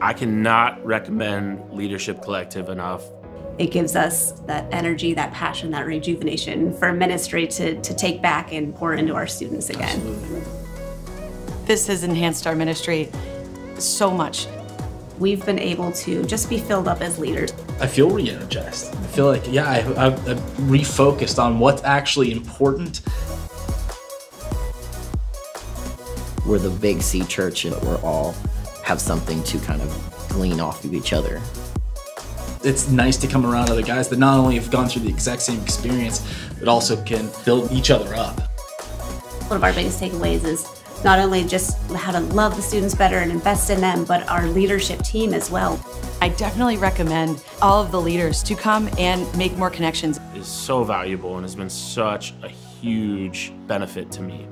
I cannot recommend Leadership Collective enough. It gives us that energy, that passion, that rejuvenation for ministry to take back and pour into our students again. Absolutely. This has enhanced our ministry so much. We've been able to just be filled up as leaders. I feel re-energized. I feel like, yeah, I've refocused on what's actually important. We're the Big C Church, and we're all have something to kind of glean off of each other. It's nice to come around other guys that not only have gone through the exact same experience, but also can build each other up. One of our biggest takeaways is not only just how to love the students better and invest in them, but our leadership team as well. I definitely recommend all of the leaders to come and make more connections. It's so valuable and has been such a huge benefit to me.